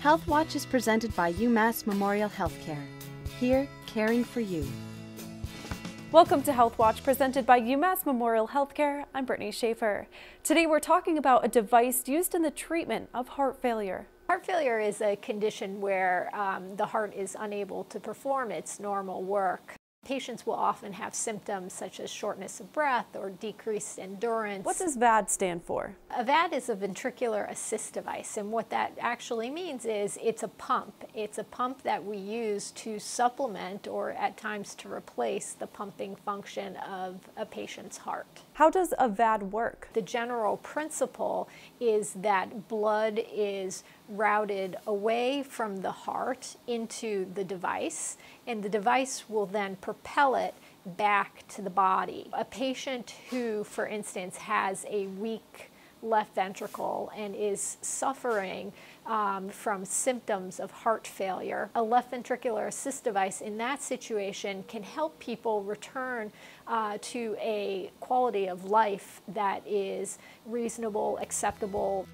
Health Watch is presented by UMass Memorial Healthcare. Here, caring for you. Welcome to Health Watch, presented by UMass Memorial Healthcare. I'm Brittany Schaefer. Today we're talking about a device used in the treatment of heart failure. Heart failure is a condition where the heart is unable to perform its normal work. Patients will often have symptoms such as shortness of breath or decreased endurance. What does VAD stand for? A VAD is a ventricular assist device, and what that actually means is it's a pump. It's a pump that we use to supplement or at times to replace the pumping function of a patient's heart. How does a VAD work? The general principle is that blood is routed away from the heart into the device, and the device will then propel it back to the body. A patient who, for instance, has a weak left ventricle and is suffering from symptoms of heart failure, a left ventricular assist device in that situation can help people return to a quality of life that is reasonable, acceptable.